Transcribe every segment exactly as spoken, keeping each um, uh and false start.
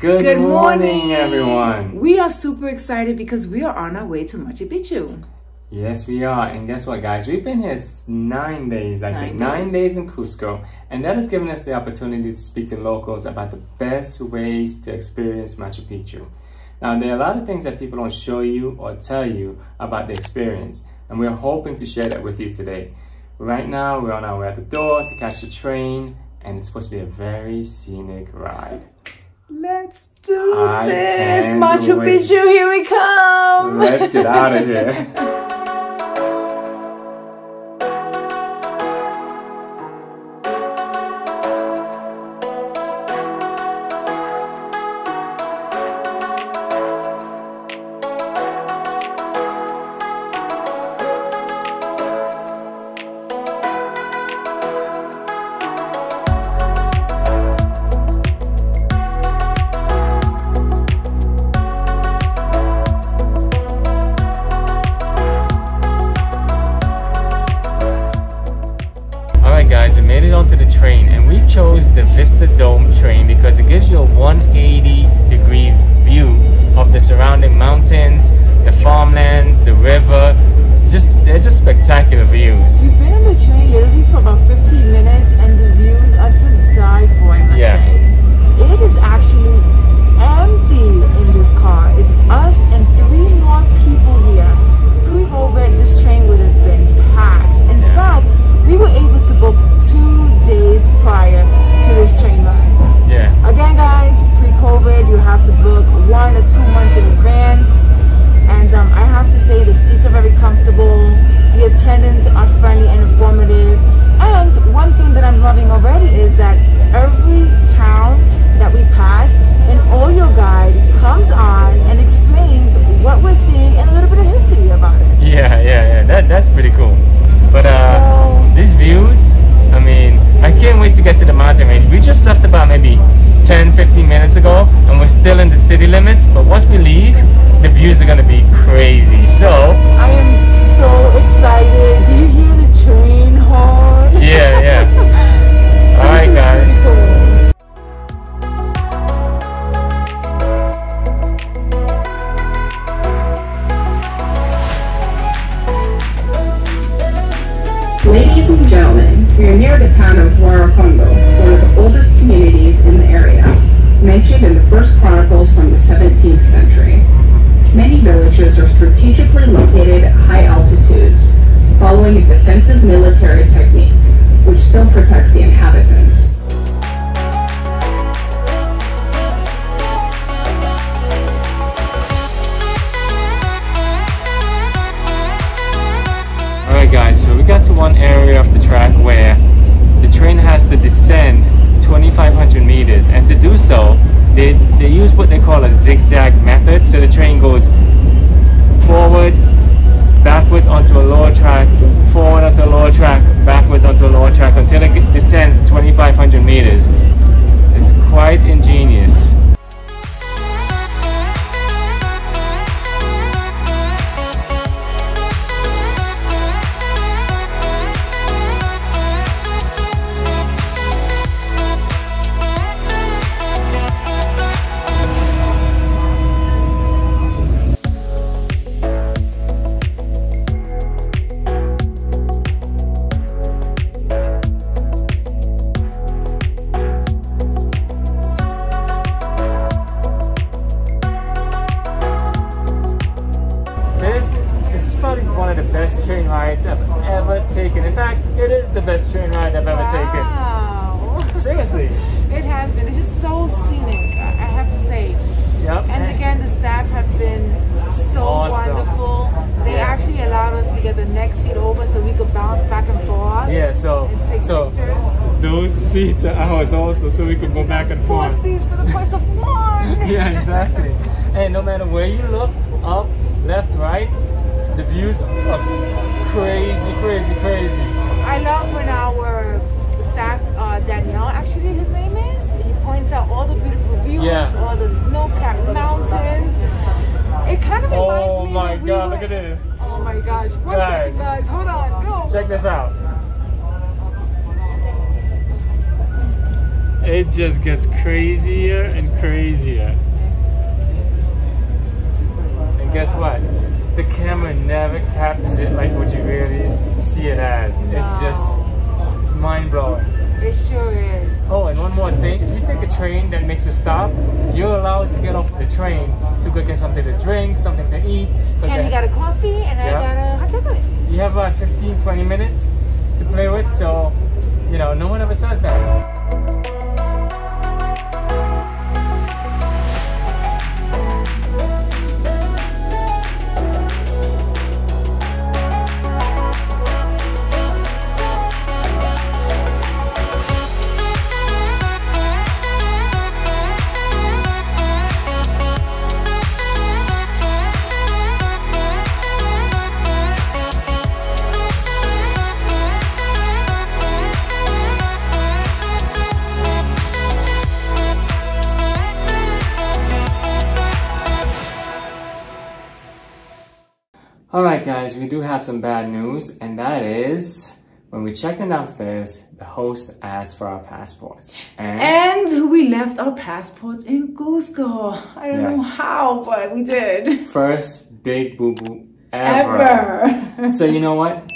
Good, Good morning, morning, everyone. We are super excited because we are on our way to Machu Picchu. Yes, we are. And guess what, guys? We've been here nine days, I nine think. Days. Nine days in Cusco. And that has given us the opportunity to speak to locals about the best ways to experience Machu Picchu. Now, there are a lot of things that people don't show you or tell you about the experience. And we're hoping to share that with you today. Right now, we're on our way out the door to catch the train. And it's supposed to be a very scenic ride. Let's do I this! Machu wait. Picchu, here we come! Let's get out of here. The Vista Dome train because it gives you a one hundred eighty degree view of the surrounding mountains, the farmlands, the river. Just they're just spectacular views. We've been on the train literally for about fifteen minutes and the views are to die for, I must yeah. say. It is actually empty in this car. It's us and three more people here. If we were over, this train would have been packed. In yeah. fact, we were able to book two days prior to this train ride. Yeah. Again, guys, pre-COVID, you have to book one or two months in advance. And um, I have to say the seats are very comfortable. The attendants are friendly and informative. And one thing that I'm loving already is that every town that we pass, an audio guide comes on and explains what we're seeing and a little bit of history about it. Yeah, yeah, yeah. That, that's pretty cool. But uh, so, these views, I mean, I can't wait to get to the mountain range. We just left about maybe ten, fifteen minutes ago, and we're still in the city limits. But once we leave, the views are going to be crazy. So I am so excited. Do you hear the train horn? Yeah, yeah. All right, guys. Really cool. Ladies and gentlemen, we are near the town of Huarapongo, one of the oldest communities in the area, mentioned in the first chronicles from the seventeenth century. Many villages are strategically located at high altitudes, following a defensive military technique, which still protects the inhabitants. Guys, so we got to one area of the track where the train has to descend twenty-five hundred meters, and to do so they, they use what they call a zigzag method. So the train goes forward, backwards onto a lower track, forward onto a lower track, backwards onto a lower track until it descends twenty-five hundred meters. It's quite ingenious. Train rides I've ever taken. In fact, it is the best train ride I've ever wow. taken. Seriously. It has been. It's just so scenic, I have to say. Yep. And again, the staff have been so awesome. Wonderful. They yeah. actually allowed us to get the next seat over so we could bounce back and forth. Yeah, so and take so pictures. Those seats are ours also, so we could go back and forth. Four seats for the price of one. Yeah, exactly. And no matter where you look, up, left, right, the views are crazy, crazy, crazy. I love when our staff, uh, Daniel, actually his name is, he points out all the beautiful views, yeah. all the snow-capped mountains. It kind of reminds oh me. Oh my god, we were, look at this! Oh my gosh! One guys, second, guys, hold on, go. Check this out. it just gets crazier and crazier. And guess what? The camera never captures it like what you really see it as. Wow. It's just, it's mind-blowing. It sure is. Oh, and one more thing. If you take a train that makes a stop, you're allowed to get off the train to go get something to drink, something to eat. Kenny got a coffee and yeah. I got a hot chocolate. You have about fifteen, twenty minutes to play with, so, you know, no one ever says that. Alright guys, we do have some bad news, and that is, when we checked in downstairs, the host asked for our passports. And, and we left our passports in Cusco. I don't yes. know how, but we did. First big boo-boo ever. ever. So you know what?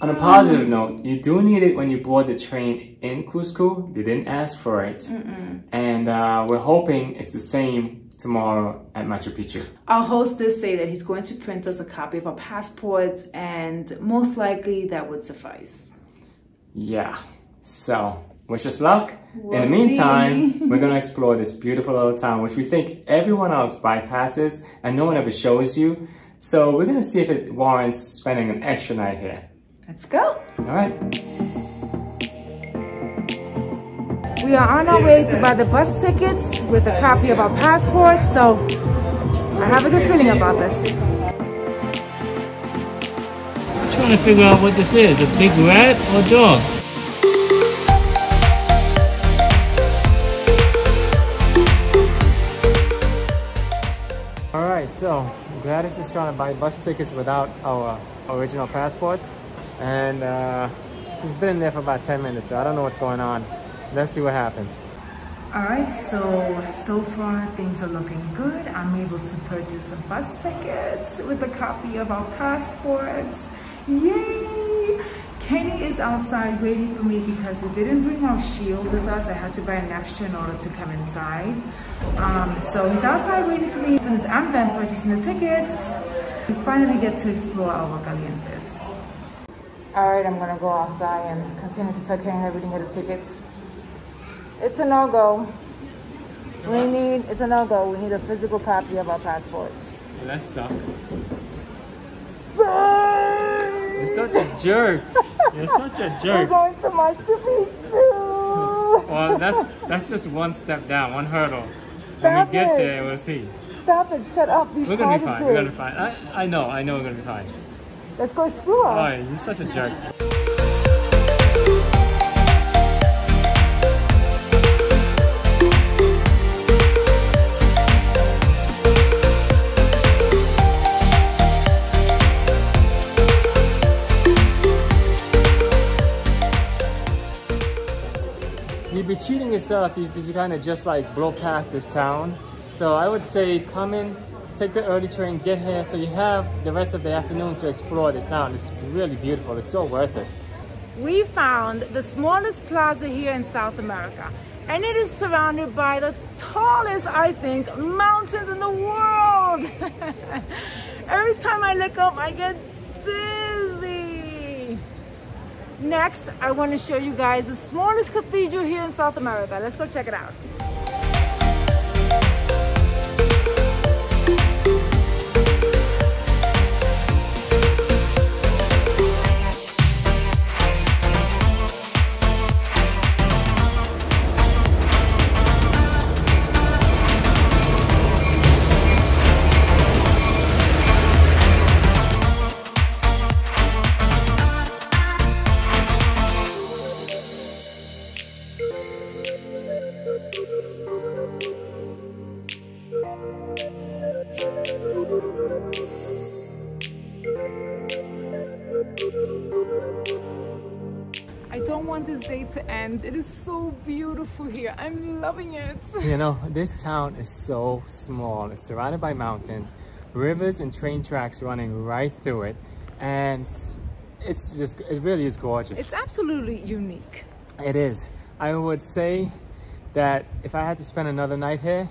On a positive note, you do need it when you board the train in Cusco. They didn't ask for it. Mm-mm. And uh, we're hoping it's the same tomorrow at Machu Picchu. Our hostess say that he's going to print us a copy of our passports, and most likely that would suffice. Yeah, so wish us luck. We'll In the meantime, see. We're gonna explore this beautiful little town, which we think everyone else bypasses and no one ever shows you. So we're gonna see if it warrants spending an extra night here. Let's go. All right. We are on our way to buy the bus tickets with a copy of our passport, so I have a good feeling about this. I'm trying to figure out what this is, a big rat or dog? Alright, so Gladys is trying to buy bus tickets without our original passports, and uh, she's been in there for about ten minutes, so I don't know what's going on. Let's see what happens. All right, so, so far things are looking good. I'm able to purchase a bus ticket with a copy of our passports. Yay! Kenny is outside waiting for me because we didn't bring our shield with us. I had to buy an extra in order to come inside. Um, so he's outside waiting for me. As soon as I'm done purchasing the tickets, we finally get to explore Aguas Calientes. All right, I'm gonna go outside and continue to tell Kenny that we didn't get the tickets. It's a no-go. We need, it's a no-go. We need a physical copy of our passports. Well, that sucks. Sorry. You're such a jerk. You're such a jerk. We're going to Machu Picchu. Well, that's that's just one step down, one hurdle. Stop when we get it. there, we'll see. Stop it. Shut up. Be we're going to be fine. We're going to be fine. I, I know. I know we're going to be fine. Let's go explore. Oh, you're such a jerk. You'd be cheating yourself if you kind of just like blow past this town. So I would say come in, take the early train, get here, so you have the rest of the afternoon to explore this town. It's really beautiful. It's so worth it. We found the smallest plaza here in South America, and it is surrounded by the tallest, I think, mountains in the world. Every time I look up, I get dizzy. Next, I want to show you guys the smallest cathedral here in South America. Let's go check it out. Thank you. it, and it is so beautiful here. I'm loving it. You know, this town is so small. It's surrounded by mountains, rivers and train tracks running right through it, and it's just, it really is gorgeous. It's absolutely unique. It is. I would say that if I had to spend another night here,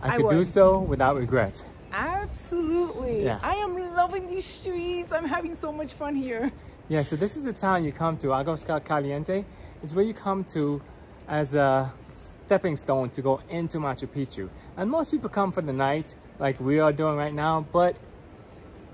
I, I could would. do so without regret. Absolutely. Yeah. I am loving these streets. I'm having so much fun here. Yeah, so this is the town you come to, Aguas Calientes. It's where you come to as a stepping stone to go into Machu Picchu. And most people come for the night, like we are doing right now, but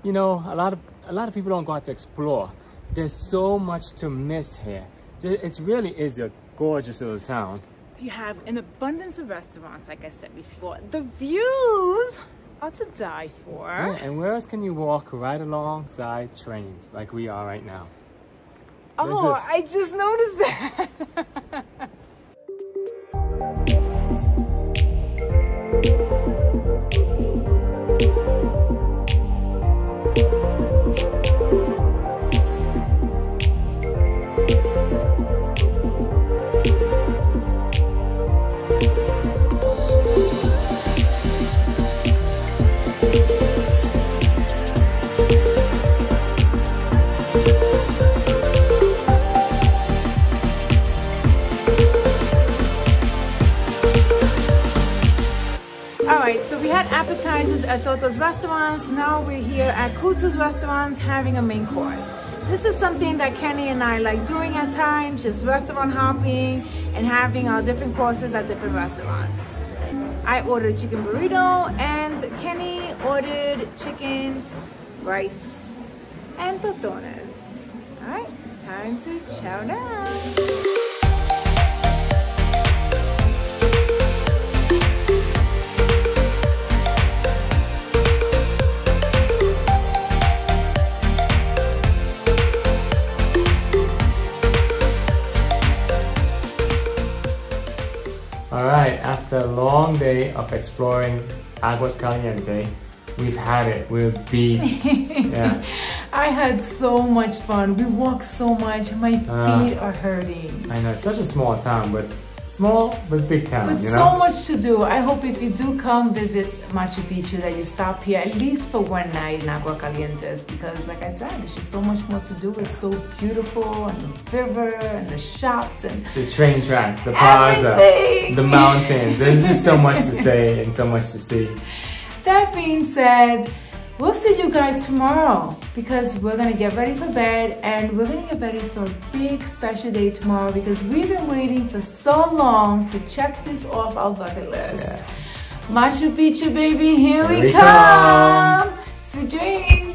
you know, a lot of, a lot of people don't go out to explore. There's so much to miss here. It really is a gorgeous little town. You have an abundance of restaurants, like I said before. The views are to die for. Yeah, and where else can you walk right alongside trains like we are right now? Oh, I just noticed that. Appetizers at Toto's restaurants. Now we're here at Kutu's restaurants having a main course. This is something that Kenny and I like doing at times, just restaurant hopping and having our different courses at different restaurants. I ordered chicken burrito and Kenny ordered chicken, rice, and totones. All right, time to chow down. Alright, after a long day of exploring Aguas Calientes, we've had it. We're beat. Yeah. I had so much fun. We walked so much. My feet uh, are hurting. I know, it's such a small town, but small but big town. But you know? So much to do. I hope if you do come visit Machu Picchu that you stop here at least for one night in Aguas Calientes, because like I said, there's just so much more to do. It's so beautiful, and the river and the shops and the train tracks, the plaza, the mountains. There's just so much to say and so much to see. That being said, we'll see you guys tomorrow because we're gonna get ready for bed, and we're gonna get ready for a big special day tomorrow because we've been waiting for so long to check this off our bucket list. Yeah. Machu Picchu, baby, here, here we, we come. come. Sweet dreams.